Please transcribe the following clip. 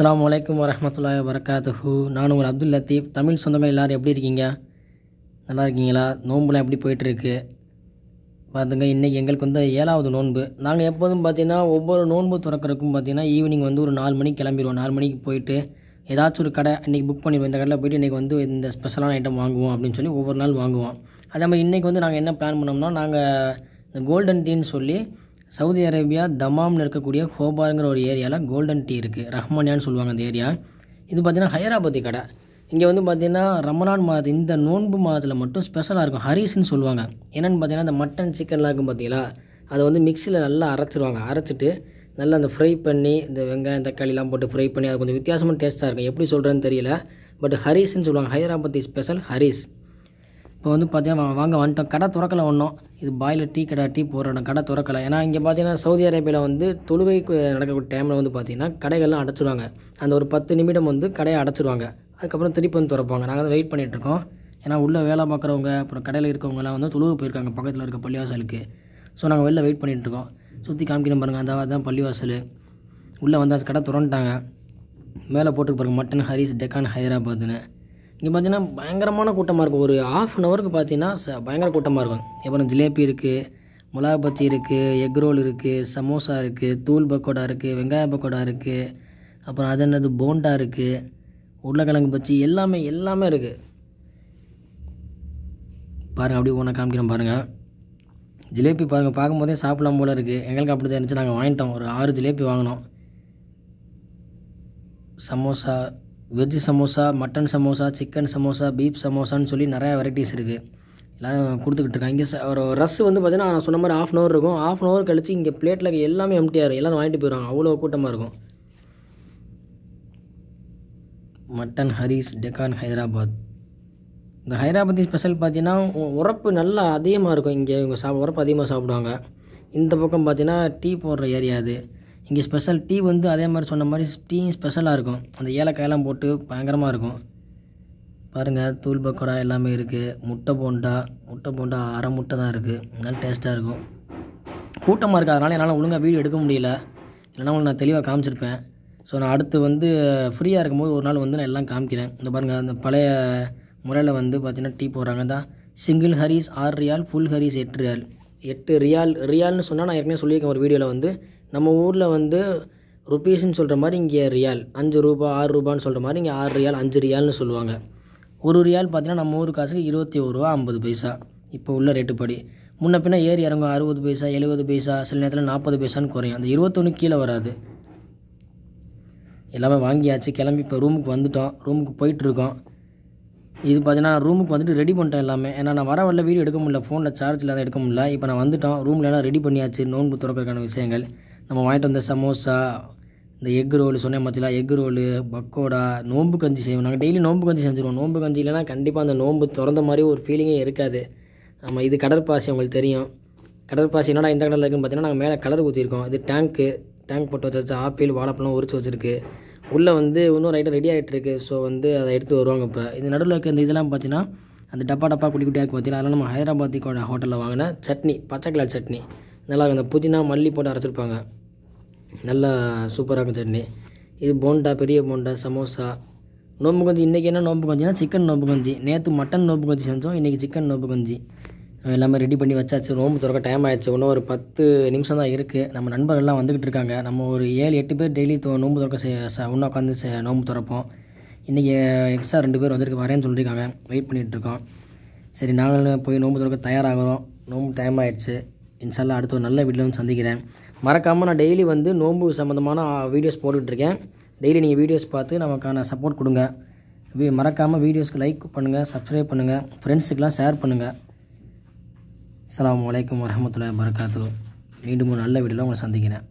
அஸ்ஸலாமு அலைக்கும் வரஹ்மத்துல்லாஹி வபரகாத்துஹு. நான் உங்கள் அப்துல் லத்தீப். தமிழ் சொந்தங்கள் எல்லோரும் எப்படி இருக்கீங்க? நல்லா இருக்கீங்களா? நோன்புலாம் எப்படி போயிட்டுருக்கு பார்த்துங்க. இன்றைக்கி எங்களுக்கு வந்து 7வது நோன்பு. நாங்கள் எப்போதும் பார்த்திங்கன்னா ஒவ்வொரு நோன்பு திறக்கிறதுக்கும் பார்த்திங்கன்னா ஈவினிங் வந்து ஒரு 4 மணிக்கு கிளம்பிடுவோம். 4 மணிக்கு போயிட்டு ஏதாச்சும் ஒரு கடை இன்றைக்கி புக் பண்ணிடுவோம். இந்த கடையில் போய்ட்டு இன்றைக்கி வந்து இந்த ஸ்பெஷலான ஐட்டம் வாங்குவோம் அப்படின்னு சொல்லி ஒவ்வொரு நாள் வாங்குவோம். அதே மாதிரி இன்றைக்கி வந்து நாங்கள் என்ன பிளான் பண்ணோம்னா, நாங்கள் இந்த கோல்டன் டீன்னு சொல்லி சவுதி அரேபியா தமாம்னு இருக்கக்கூடிய கோபாருங்கிற ஒரு ஏரியாவில் கோல்டன் டீ இருக்குது. ரஹ்மானியான்னு சொல்லுவாங்க அந்த ஏரியா. இது பார்த்திங்கன்னா ஹைதராபாத்தி கடை. இங்கே வந்து பார்த்திங்கன்னா ரமலான் மாதத்து இந்த நோன்பு மாதத்தில் மட்டும் ஸ்பெஷலாக இருக்கும். ஹரீஸ்ன்னு சொல்லுவாங்க. என்னென்னு பார்த்திங்கன்னா இந்த மட்டன் சிக்கன்லாம் இருக்கும் பார்த்திங்களா, அதை வந்து மிக்சியில் நல்லா அரைச்சிடுவாங்க. அரைச்சிட்டு நல்லா அந்த ஃப்ரை பண்ணி இந்த வெங்காயம் தக்காளிலாம் போட்டு ஃப்ரை பண்ணி அது கொஞ்சம் வித்தியாசமான டேஸ்ட்டாக இருக்கும். எப்படி சொல்கிறேன்னு தெரியல, பட் ஹரீஸ்ன்னு சொல்லுவாங்க. ஹைதராபாத்தி ஸ்பெஷல் ஹரீஸ். இப்போ வந்து பார்த்திங்கன்னா வாங்க வந்துட்டோம். கடை திறக்கலை ஒன்றும். இது பாயில் டீ கடை, டீ போடுற இடம். கடை திறக்கலை. ஏன்னா இங்கே பார்த்திங்கன்னா சவுதி அரேபியாவில் வந்து தொழுகைக்கு நடக்கக்கூடிய டைமில் வந்து பார்த்திங்கன்னா கடைகள்லாம் அடைச்சிடுவாங்க. அந்த ஒரு 10 நிமிடம் வந்து கடையை அடைச்சிடுவாங்க. அதுக்கப்புறம் திருப்பி வந்து திறப்பாங்க. நாங்கள் வந்து வெயிட் பண்ணிகிட்ருக்கோம். ஏன்னா உள்ளே வேலை பார்க்குறவங்க அப்புறம் கடையில் இருக்கவங்கலாம் வந்து தொழுகை போயிருக்காங்க பக்கத்தில் இருக்க பள்ளிவாசலுக்கு. ஸோ நாங்கள் வெளில வெயிட் பண்ணிகிட்ருக்கோம். சுற்றி காமிக்கணும் பாருங்கள். அதான் பள்ளிவாசல். உள்ளே வந்து அந்த கடை திறந்துட்டாங்க. மேலே போட்டுருக்கு பாருங்கள், மட்டன் ஹரீஸ் டெக்கான் ஹைதராபாத்னு. இங்கே பார்த்திங்கன்னா பயங்கரமான கூட்டமாக இருக்கும். ஒரு ½ ஹவருக்கு பார்த்திங்கன்னா பயங்கர கூட்டமாக இருக்கும். அப்புறம் ஜிலேபி இருக்குது, மிளகா பஜ்ஜி இருக்குது, எக் ரோல் இருக்குது, சமோசா இருக்குது, தூள் பக்கோடா இருக்குது, வெங்காய பக்கோடா இருக்குது, அப்புறம் அது என்னது போண்டா இருக்குது, உருளைக்கிழங்கு பஜ்ஜி, எல்லாமே இருக்குது பாருங்கள். அப்படியே ஒன்றா காமிக்கிறோம் பாருங்கள். ஜிலேபி பாருங்கள், பார்க்கும்போதே சாப்பிடலாம் போல் இருக்குது. எங்களுக்கு அப்படி தான் இருந்துச்சு. நாங்கள் வாங்கிட்டோம், ஒரு 6 ஜிலேபி வாங்கினோம். Samosa, veg samosa, mutton samosa, chicken samosa, beef சமோசான்னு சொல்லி நிறையா வெரைட்டிஸ் இருக்குது. எல்லோரும் கொடுத்துக்கிட்டு இருக்காங்க. இங்கே ஒரு ரஸ் வந்து பார்த்திங்கன்னா நான் சொன்ன மாதிரி ½ ஹவர் இருக்கும். ½ ஹவர் கழித்து இங்கே பிளேட்டில் எல்லாமே எம்டியாக இருக்கும். எல்லோரும் வாங்கிட்டு போயிடுவாங்க. அவ்வளோ கூட்டமாக இருக்கும். மட்டன் ஹரீஸ் டெக்கான் ஹைதராபாத். இந்த ஹைதராபாத்தி ஸ்பெஷல் பார்த்திங்கன்னா உரப்பு நல்லா அதிகமாக இருக்கும். இங்கே இவங்க உரப்பு அதிகமாக சாப்பிடுவாங்க. இந்த பக்கம் பார்த்திங்கன்னா டீ போடுற ஏரியா அது. இங்கே ஸ்பெஷல் டீ வந்து அதே மாதிரி சொன்ன மாதிரி டீயும் ஸ்பெஷலாக இருக்கும். அந்த ஏலக்காயெல்லாம் போட்டு பயங்கரமாக இருக்கும் பாருங்கள். தூள் பக்கோடா எல்லாமே இருக்குது. முட்டை போண்டா அரை முட்டை தான் இருக்குது. நல்ல டேஸ்ட்டாக இருக்கும். கூட்டமாக இருக்குது, அதனால் என்னால் ஒழுங்காக வீடியோ எடுக்க முடியல. இல்லைனா உங்களுக்கு நான் தெளிவாக காமிச்சிருப்பேன். ஸோ நான் அடுத்து வந்து ஃப்ரீயாக இருக்கும்போது ஒரு நாள் வந்து நான் எல்லாம் காமிக்கிறேன். இந்த பாருங்கள், அந்த பழைய முறையில் வந்து பார்த்திங்கன்னா டீ போடுறாங்க. தான் சிங்கிள் ஹரீஸ் 6 ரியால், ஃபுல் ஹரீஸ் 8 ரியால். 8 ரியால்னு சொன்னால் நான் ஏற்கனவே சொல்லியிருக்கேன் ஒரு வீடியோவில் வந்து. நம்ம ஊரில் வந்து ருபீஸ்ன்னு சொல்கிற மாதிரி இங்கே ரியால் 5 ரூபா 6 ரூபான்னு சொல்கிற மாதிரி இங்கே 6 ரியால் 5 ரியால்னு சொல்லுவாங்க. 1 ரியால் பார்த்திங்கன்னா நம்ம ஊர் காசுக்கு 21.50 ரூபா இப்போ உள்ள ரேட்டு படி. முன்ன பின்னா ஏறி இறங்கும். 60 பைசா, 70 பைசா, சில நேரத்தில் 40 பைசான்னு குறையும். அந்த 21 கீழே வராது. எல்லாமே வாங்கியாச்சு. கிளம்பி இப்போ ரூமுக்கு வந்துவிட்டோம். ரூமுக்கு போயிட்டுருக்கோம். இது பார்த்திங்கன்னா ரூமுக்கு வந்துட்டு ரெடி பண்ணிட்டேன் எல்லாமே. ஏன்னா நான் வர வரல வீடியோ எடுக்க முடியல, ஃபோனில் சார்ஜ் இல்லாத எடுக்க முடியல. இப்போ நான் வந்துவிட்டோம். ரூமில் எல்லாம் ரெடி பண்ணியாச்சு. நோன்பு திறக்கிறதுக்கான விஷயங்கள் நம்ம வாங்கிட்டு வந்த சமோசா, இந்த எக் ரோல் சொன்னேன் பார்த்திங்களா, எக் ரோல், பக்கோடா, நோம்பு கஞ்சி செய்வோம். நாங்கள் டெய்லி நோம்பு கஞ்சி செஞ்சுருவோம். நோம்பு கஞ்சி இல்லைனா கண்டிப்பாக அந்த நோம்பு திறந்த மாதிரி ஒரு ஃபீலிங்கே இருக்காது. நம்ம இது கடற்பாசி, உங்களுக்கு தெரியும் கடற்பாசி. என்னடா இந்த கடலில் இருக்குன்னு பார்த்தீங்கன்னா நாங்கள் மேலே கலர் ஊற்றிருக்கோம். இது டேங்க் போட்டு வச்சாச்சு. ஆப்பிள், வாழைப்பழம் உரிச்சு வச்சுருக்கு. உள்ளே வந்து இன்னொரு ஐட்டம் ரெடி ஆகிட்டுருக்கு. ஸோ வந்து அதை எடுத்து வருவாங்க. இப்போ இது நடுவில் இருக்க இந்த இதெல்லாம் பார்த்தீங்கன்னா அந்த டப்பா குட்டி இருக்குது பார்த்தீங்கன்னா. அதெல்லாம் நம்ம ஹைதராபாத்தி ஹோட்டலில் வாங்கின சட்னி, பச்சை கலர் சட்னி நல்லா இருக்கும். அந்த புதினா மல்லி போட்டு அரைச்சிருப்பாங்க. நல்லா சூப்பராக இருக்கும் சட்னி. இது போண்டா, பெரிய போண்டா, சமோசா, நோம்பு கஞ்சி. இன்றைக்கி என்ன நோம்பு கஞ்சினா சிக்கன் நோம்பு கஞ்சி. நேற்று மட்டன் நோம்பு கஞ்சி செஞ்சோம், இன்றைக்கி சிக்கன் நோம்பு கஞ்சி. எல்லாமே ரெடி பண்ணி வச்சாச்சு. நோம்பு திறக்க டைம் ஆகிடுச்சு. இன்னும் ஒரு 10 நிமிஷம் தான் இருக்குது. நம்ம நண்பர்கள்லாம் வந்துக்கிட்டு இருக்காங்க. நம்ம ஒரு 7-8 பேர் டெய்லி நோம்பு திறக்க ஒன்றா உட்காந்து நோம்பு திறப்போம். இன்றைக்கி எக்ஸ்ட்ரா 2 பேர் வந்துருக்கு, வரேன்னு சொல்லியிருக்காங்க. வெயிட் பண்ணிகிட்ருக்கோம். சரி, நாங்களும் போய் நோம்பு திறக்க தயாராகிறோம். நோம்பு டைம் ஆகிடுச்சு. இன்ஷால்லா அடுத்த ஒரு நல்ல வீடியோவில் வந்து சந்திக்கிறேன். மறக்காமல் நான் டெய்லி வந்து நோன்பு சம்மந்தமான வீடியோஸ் போட்டுட்ருக்கேன். டெய்லி நீங்கள் வீடியோஸ் பார்த்து நமக்கான சப்போர்ட் கொடுங்க. மறக்காமல் வீடியோஸ்க்கு லைக் பண்ணுங்கள், சப்ஸ்கிரைப் பண்ணுங்கள், ஃப்ரெண்ட்ஸுக்கெலாம் ஷேர் பண்ணுங்கள். அஸ்ஸலாமு அலைக்கும் வரஹ்மத்துல்லாஹி வபரகாத்துஹு. மீண்டும் ஒரு நல்ல வீடியோவில் உங்களை சந்திக்கிறேன்.